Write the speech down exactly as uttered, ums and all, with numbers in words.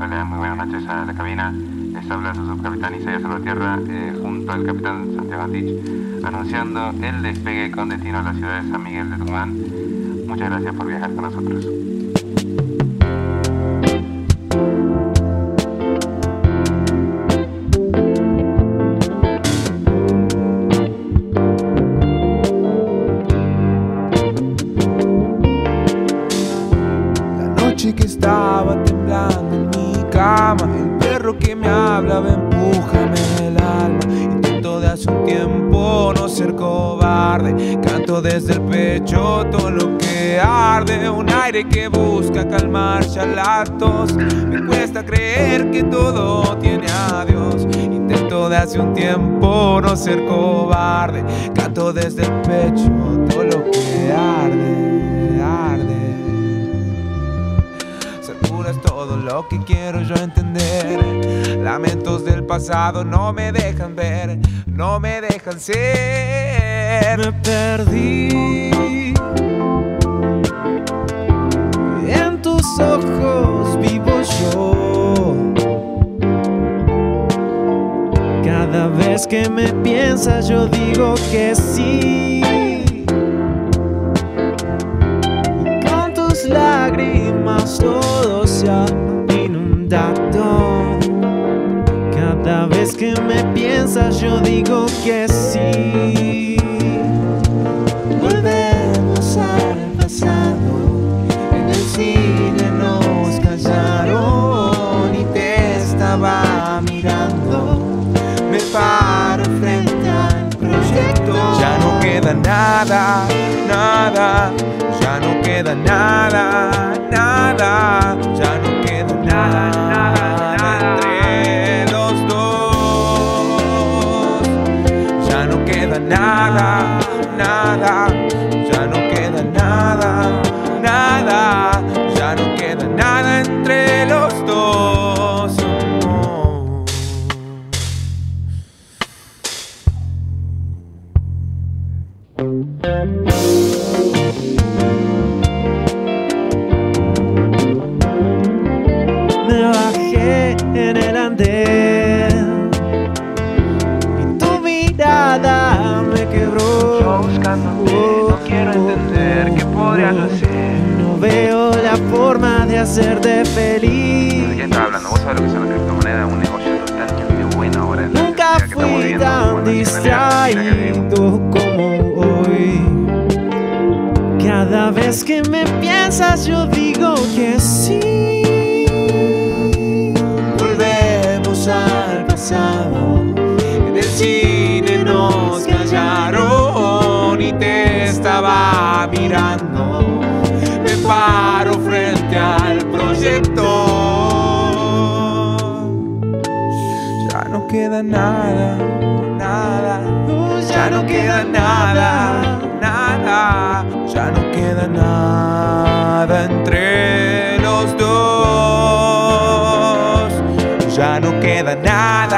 Hola, muy buenas noches a la cabina. Les habla su subcapitán Isaías Salvatierra eh, junto al capitán Santiago Antich, anunciando el despegue con destino a la ciudad de San Miguel de Tucumán. Muchas gracias por viajar con nosotros. Que estaba temblando en mi cama, el perro que me hablaba empújame el alma. Intento de hace un tiempo no ser cobarde, canto desde el pecho todo lo que arde. Un aire que busca calmar ya la tos, me cuesta creer que todo tiene adiós. Intento de hace un tiempo no ser cobarde, canto desde el pecho todo lo que arde, arde. Todo lo que quiero yo entender, lamentos del pasado no me dejan ver, no me dejan ser. Me perdí en tus ojos, vivo yo. Cada vez que me piensas yo digo que sí, y con tus lágrimas todo se ha inundado. Cada vez que me piensas yo digo que sí. Volvemos al pasado, en el cine nos callaron y te estaba mirando. Me paro frente al proyecto, ya no queda nada, nada, ya no queda nada, nada, ya no queda nada, nada, nada entre los dos. Ya no queda nada, nada, ya no queda nada, nada, ya no queda nada entre los dos. Oh. Me bajé en el andén y tu mirada me quebró. Yo buscándote, no quiero entender qué podrías hacer. No veo la forma de hacerte feliz. Ya estaba hablando, vos sabés lo que son las criptomonedas, un negocio totalmente bueno ahora. Nunca fui tan distraído como hoy. Cada vez que me piensas yo digo que sí. Al pasado, en el cine nos callaron y te estaba mirando. Me paro frente al proyecto, ya no queda nada, nada, ya no queda nada, nada, ya no queda nada entre los dos. Ya no queda nada.